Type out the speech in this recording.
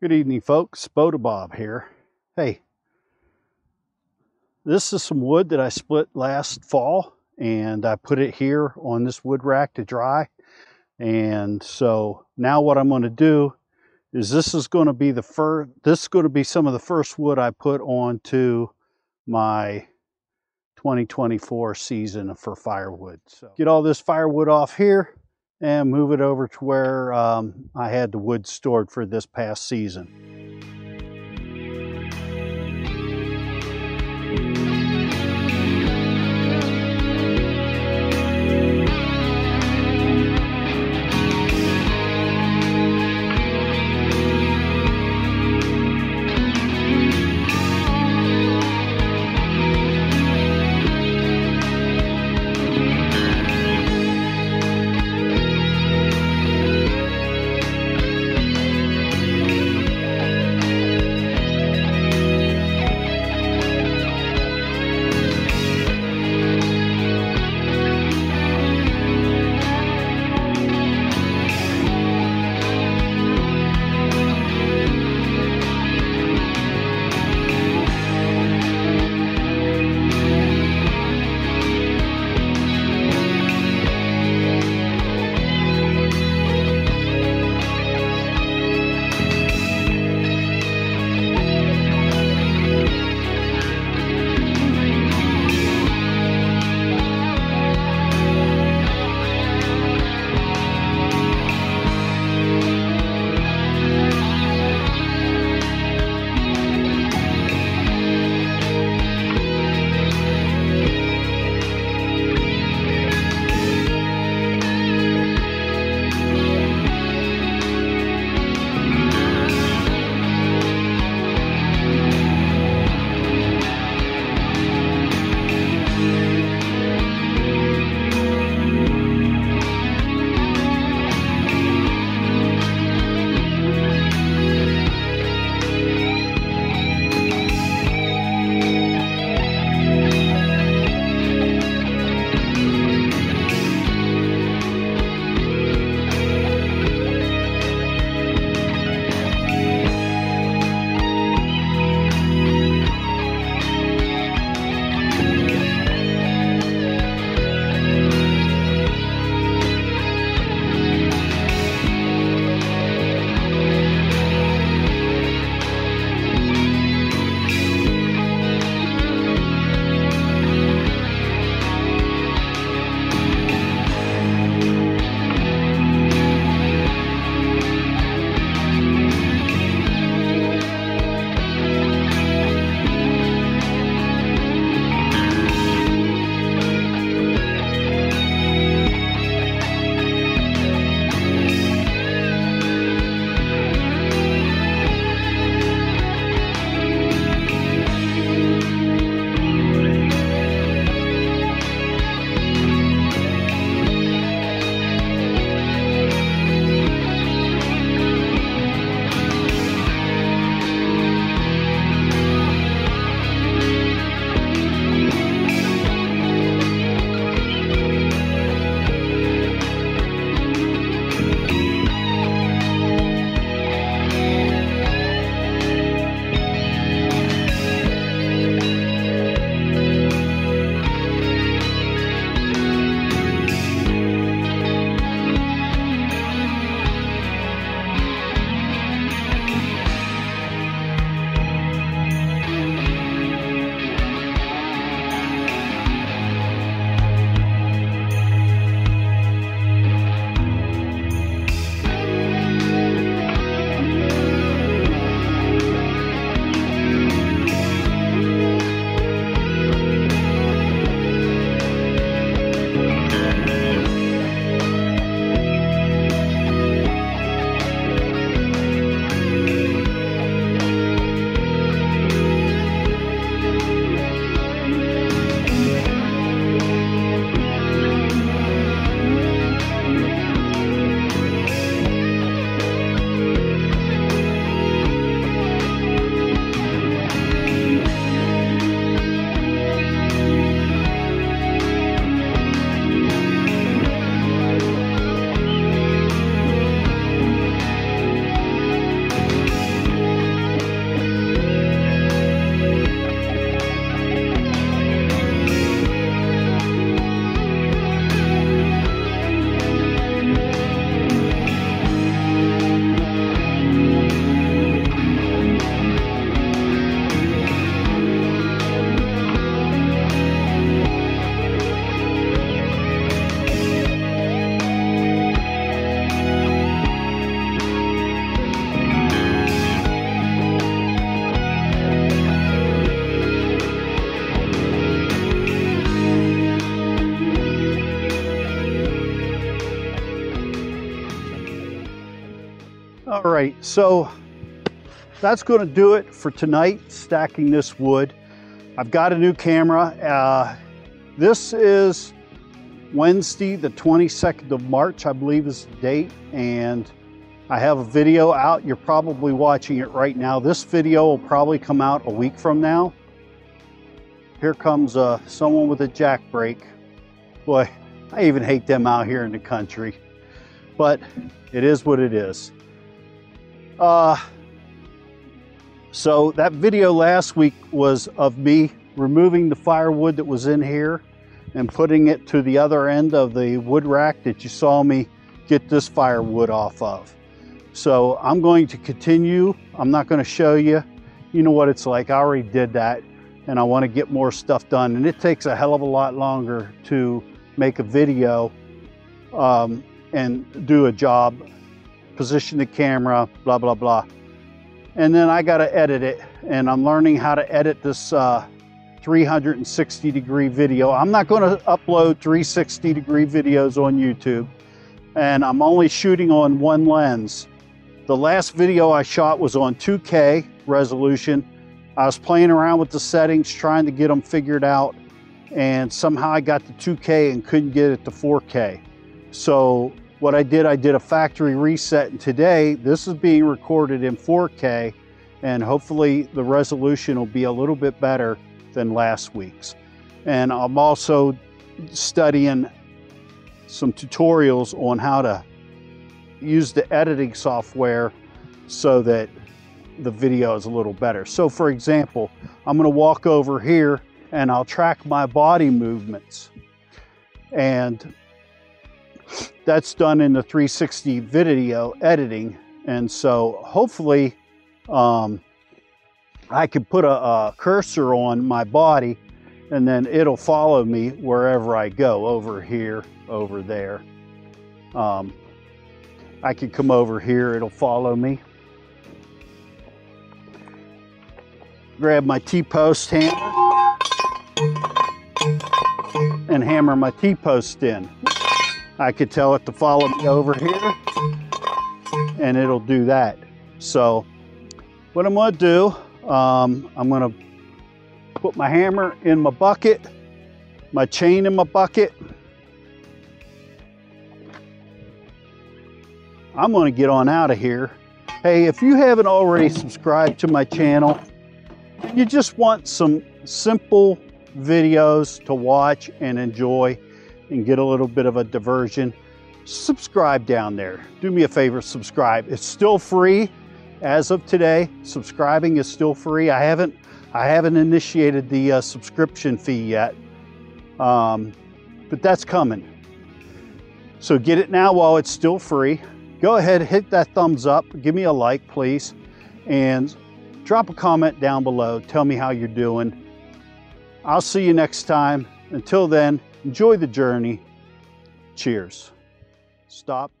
Good evening, folks. Bota Bob here. Hey, this is some wood that I split last fall, and I put it here on this wood rack to dry. And so now what I'm going to do is this is going to be some of the first wood I put onto my 2024 season for firewood. So get all this firewood off here and move it over to where I had the wood stored for this past season. All right, so that's going to do it for tonight, stacking this wood. I've got a new camera. This is Wednesday, the 22nd of March, I believe is the date, and I have a video out. You're probably watching it right now. This video will probably come out a week from now. Here comes someone with a jack brake. Boy, I even hate them out here in the country, but it is what it is. So that video last week was of me removing the firewood that was in here and putting it to the other end of the wood rack that you saw me get this firewood off of. So I'm going to continue. I'm not going to show you. You know what it's like. I already did that, and I want to get more stuff done. And it takes a hell of a lot longer to make a video and do a job, position the camera, blah, blah, blah. And then I got to edit it, and I'm learning how to edit this 360 degree video. I'm not going to upload 360 degree videos on YouTube, and I'm only shooting on one lens. The last video I shot was on 2K resolution. I was playing around with the settings, trying to get them figured out, and somehow I got to 2K and couldn't get it to 4K. So what I did a factory reset, and today this is being recorded in 4K, and hopefully the resolution will be a little bit better than last week's. And I'm also studying some tutorials on how to use the editing software so that the video is a little better. So for example, I'm gonna walk over here and I'll track my body movements. And that's done in the 360 video editing. And so hopefully I can put a cursor on my body, and then it'll follow me wherever I go, over here, over there. I could come over here, it'll follow me. Grab my T-post hammer and hammer my T-post in. I could tell it to follow me over here, and it'll do that. So what I'm gonna do, I'm gonna put my hammer in my bucket, my chain in my bucket. I'm gonna get on out of here. Hey, if you haven't already subscribed to my channel, and you just want some simple videos to watch and enjoy, and get a little bit of a diversion, subscribe down there. Do me a favor, subscribe. It's still free as of today. Subscribing is still free. I haven't initiated the subscription fee yet, but that's coming. So get it now while it's still free. Go ahead, hit that thumbs up. Give me a like, please. And drop a comment down below. Tell me how you're doing. I'll see you next time. Until then, enjoy the journey. Cheers. Stop.